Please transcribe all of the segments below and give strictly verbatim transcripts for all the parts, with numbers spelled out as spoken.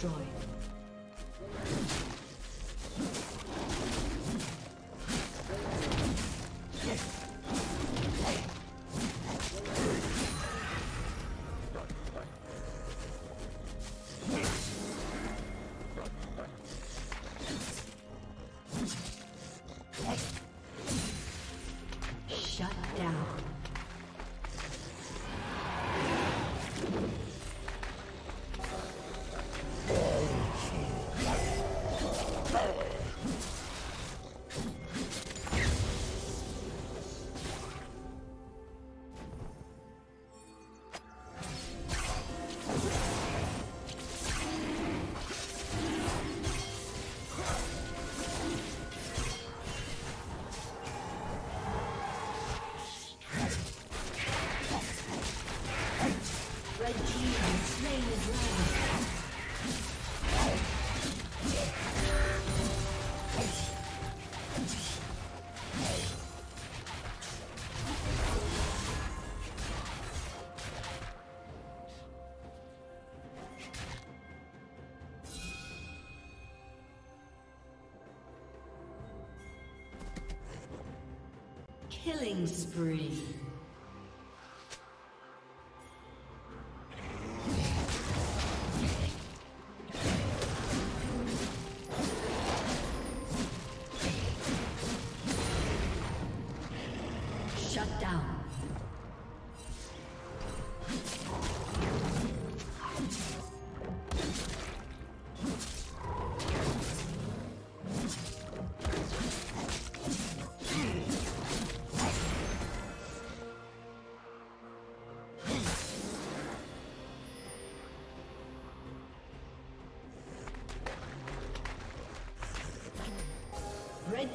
destroyed. Killing spree. Shut down. Red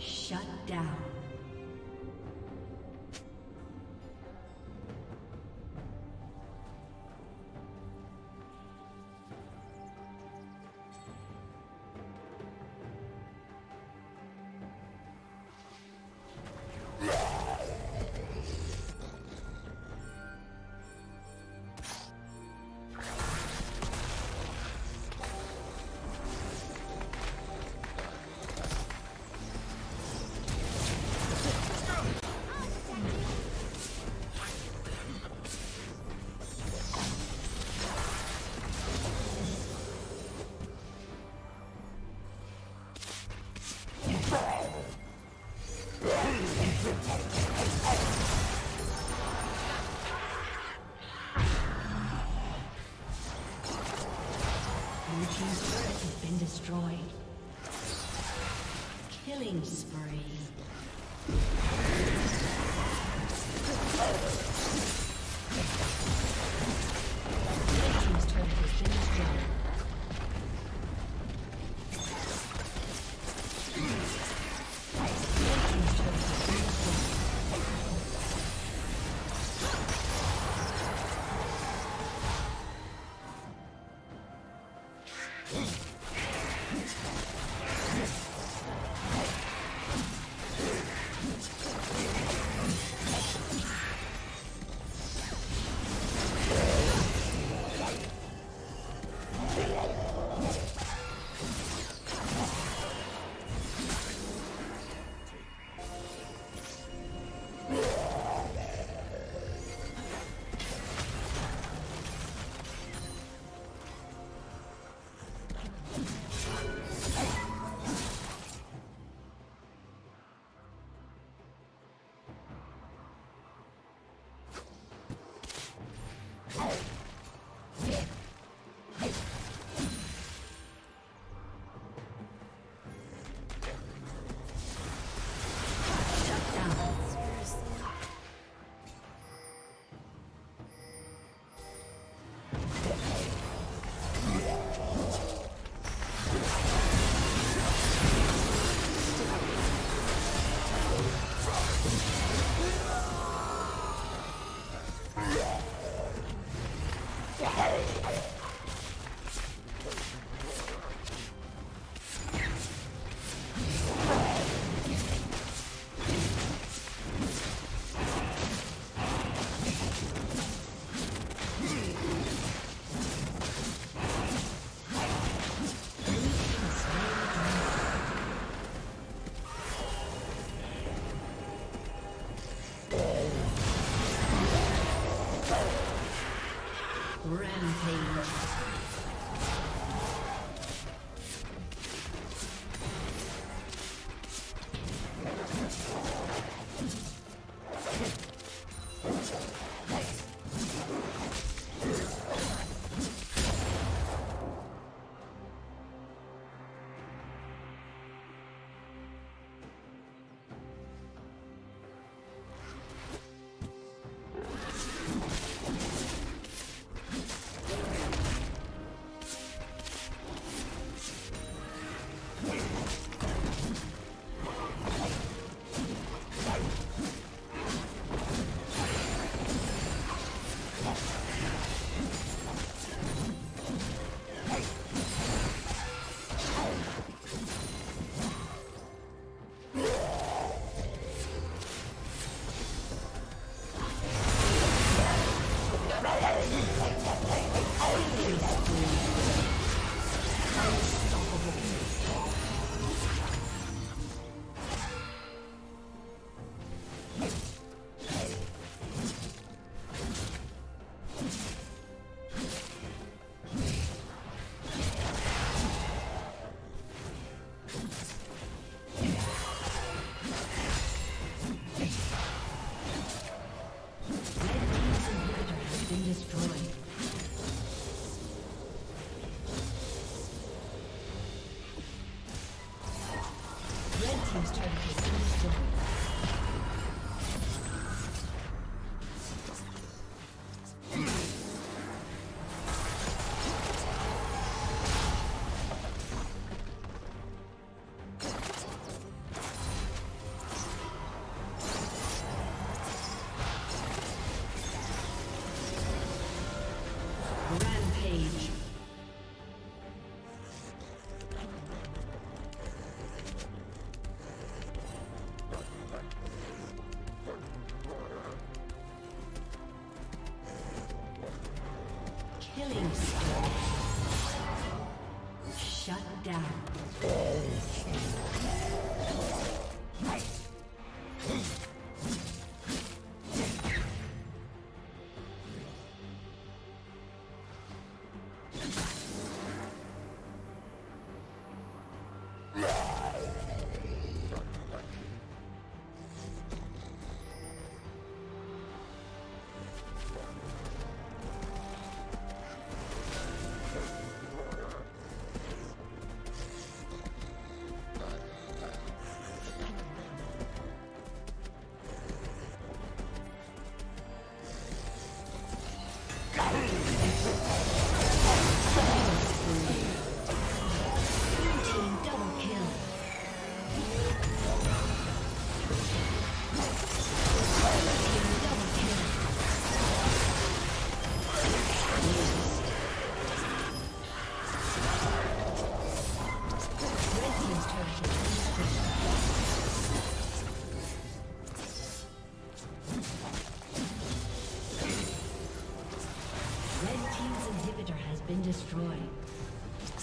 Shut down. Destroyed. Killing spree. Let's go. been destroyed. Red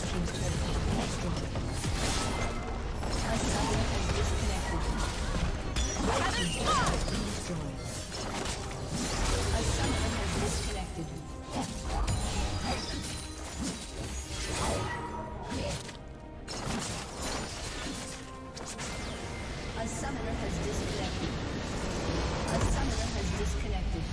team's turret has been destroyed. A summoner has disconnected. Red team's turret has been destroyed. A summoner has disconnected. A summoner has disconnected. A summoner has disconnected.